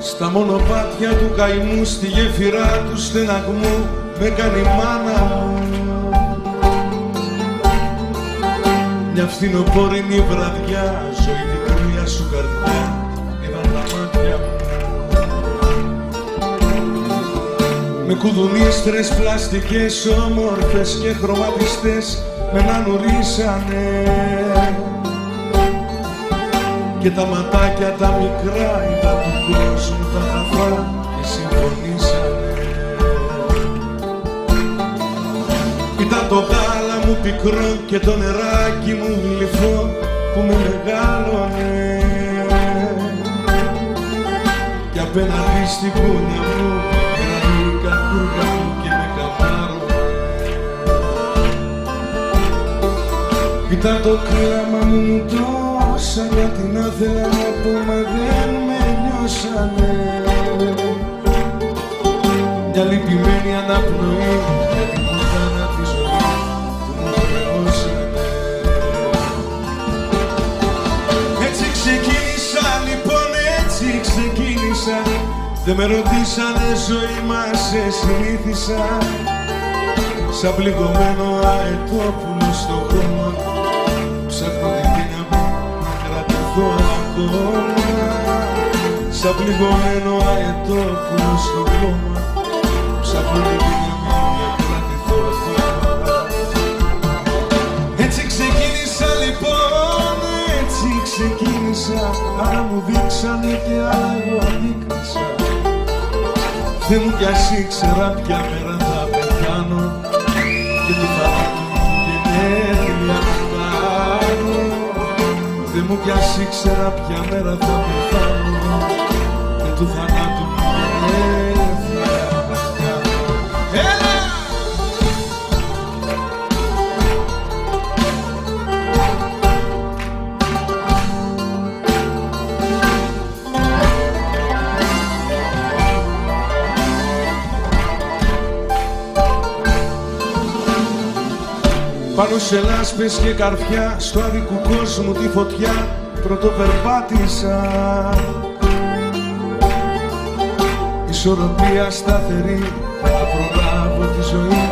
Στα μονοπάτια του καημού, στη γέφυρά του στεναγμού, με κάνει μάνα μου μια φθινοπόρινη βραδιά, ζωή την κρύα σου καρδιά, είδαν τα μάτια μου. Με κουδουνίστρες πλαστικές, όμορφες και χρωματιστές, με ανανουρίσανε και τα ματάκια τα μικρά, είδα του κόσμου τα χαφρά και συμφωνήσανε. Ήταν το γάλα μου πικρό και το νεράκι μου γλυφό που με μεγάλωνε και απέναντι στην κούνια μου γραμμή κακούργα μου και με καμπάρωνε. Ήταν το κλάμα μου μου τόσα γιατί να θέλω να πω, μα δεν με νιώσανε. Μια λυπημένη αναπνοή για την κουρτάνα τη ζωή που μου χρεώσανε. Έτσι ξεκίνησα λοιπόν, έτσι ξεκίνησα. Δεν με ρωτήσανε, ζωή μας σε συνήθισα σαν πληγωμένο αετόπουλο στο χώμα. Ψάχνω την πίνα μου να κρατηθώ ακόμα, σαν πληγωμένο αετόπουλο στο χώμα. Ψάχνω την πίνα μου να κρατηθώ ακόμα. Έτσι ξεκίνησα λοιπόν, έτσι ξεκίνησα. Άρα μου δείξανε και άλλα εγώ αδίκασα. Θεέ μου κι ας ήξερα ποια μέρα θα πεθάνω και του θανάτου την έγνοια μου κάνω. Θεέ μου κι ας ήξερα ποια μέρα θα πεθάνω και του θανάτου την έγνοια μου κάνω. Πάνω σε λάσπες και καρφιά, στο άδικου κόσμου τη φωτιά πρωτοπερπάτησα. Ισορροπία σταθερή, θα προλάβω τη ζωή,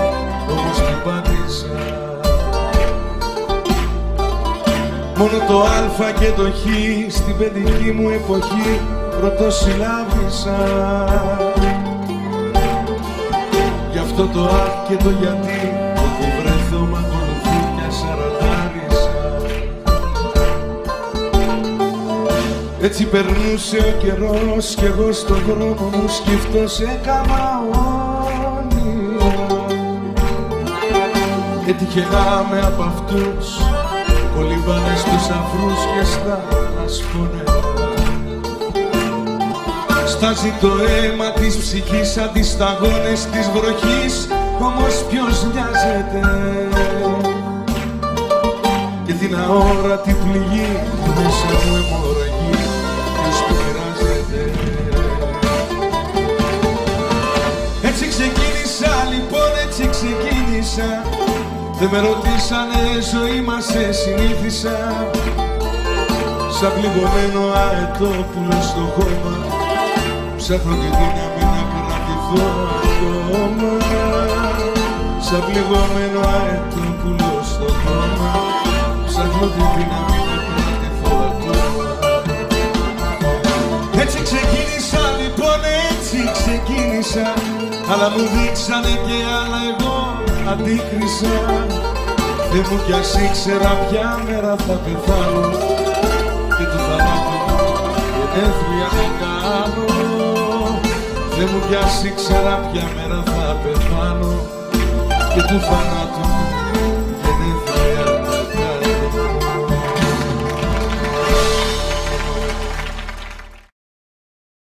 όμως την πάτησα. Μόνο το α και το χ στην παιδική μου εποχή πρωτοσυλλάβησα. Γι' αυτό το α και το γιατί έτσι περνούσε ο καιρός κι εγώ στον δρόμο μου σκυφτός έκανα όνειρο. Έτυχε να με απ' αυτούς που κολύμπανε στους αφρούς και στα ασπονερά. Στάζει το αίμα της ψυχής σαν τις σταγόνες της βροχής, όμως ποιος νοιάζεται και την αόρατη πληγή που μέσα μου εμωραγεί. Έτσι ξεκίνησα λοιπόν, έτσι ξεκίνησα. Δεν με ρωτήσανε, ζωή μας σε συνήθισα σαν πληγωμένο αετόπουλο στο χώμα. Ψάχνω τη δύναμη να κρατηθώ ακόμα, σαν πληγωμένο αετόπουλο στο χώμα. Ψάχνω τη δύναμη να κρατηθώ ακόμα. Έτσι ξεκίνησα λοιπόν, έτσι ξεκίνησα. Αλλά μου δείξανε και άλλα εγώ αντίκρισα. Δε μου κι ας ήξερα ποια μέρα θα πεθάνω και του θανάτου γενέθλια να κάνω. Δε μου κι ας ήξερα ποια μέρα θα πεθάνω και του θανάτου